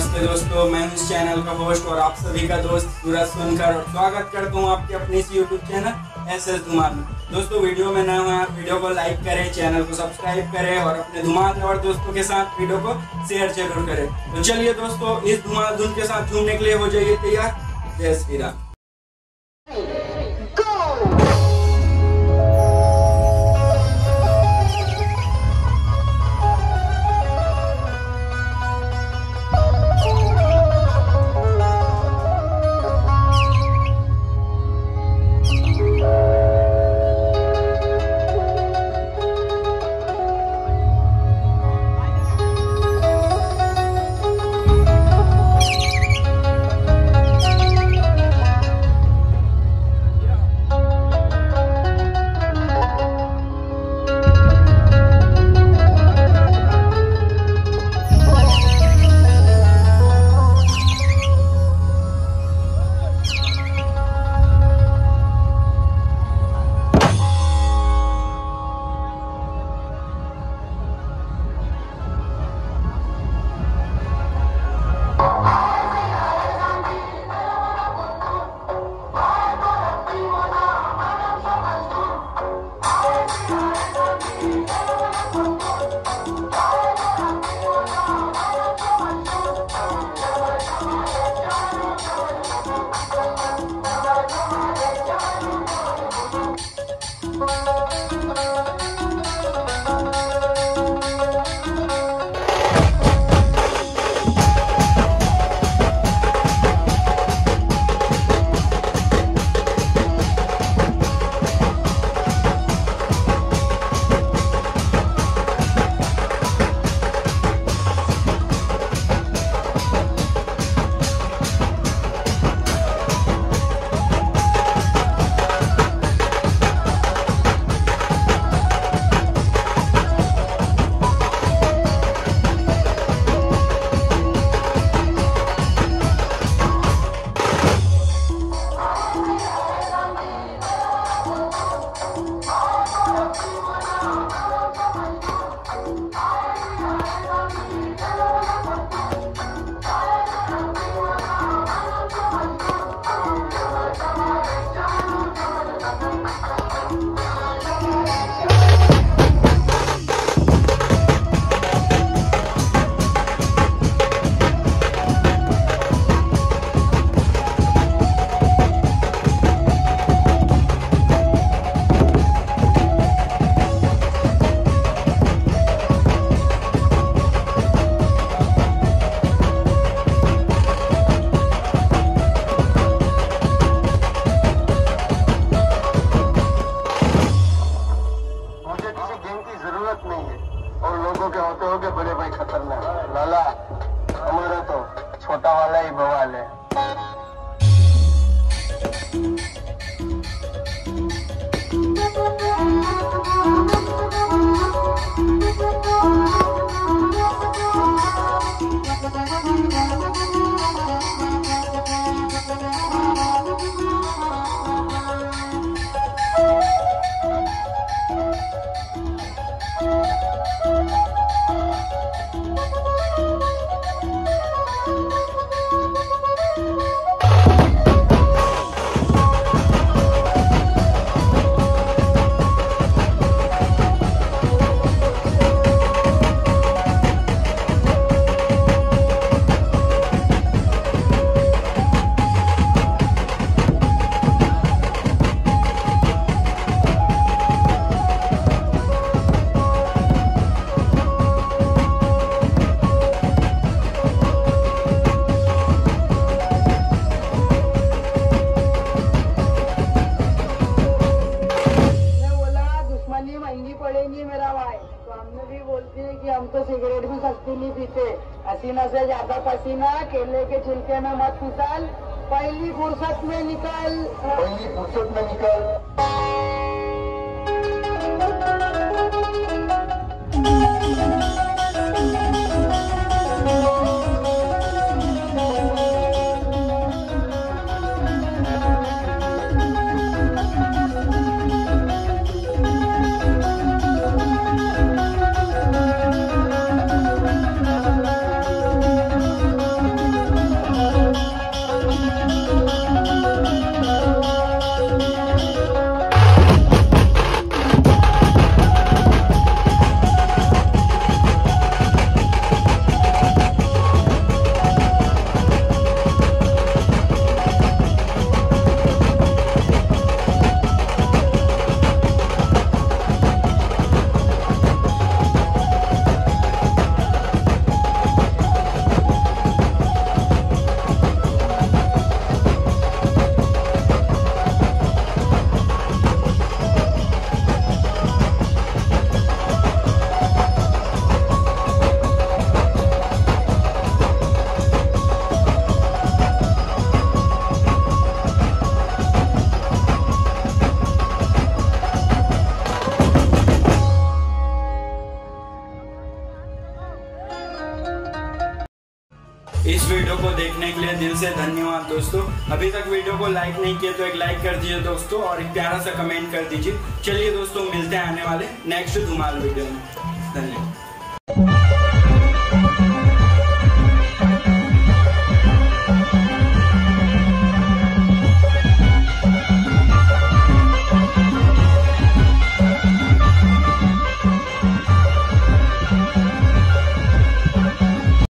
नमस्ते दोस्तों, मैं हूं इस चैनल का होस्ट और आप सभी का दोस्त सूरज सोनकर और स्वागत करता हूं आपके अपने इस YouTube चैनल SS धुमाल में। दोस्तों वीडियो में नए हो यार, वीडियो को लाइक करें, चैनल को सब्सक्राइब करें और अपने धुमाल और दोस्तों के साथ वीडियो को शेयर जरूर करें। तो चलिए दोस्तों, इस धुमाल धुन के साथ झूमने के लिए हो जाइए तैयार। जय श्री राम। पसीना से ज्यादा पसीना केले के छिलके में मत फिसल, पहली फुर्सत में निकल, पहली फुर्सत में निकल। इस वीडियो को देखने के लिए दिल से धन्यवाद दोस्तों। अभी तक वीडियो को लाइक नहीं किया तो एक लाइक कर दीजिए दोस्तों और एक प्यारा सा कमेंट कर दीजिए। चलिए दोस्तों, मिलते हैं आने वाले नेक्स्ट धमाल वीडियो में। धन्यवाद।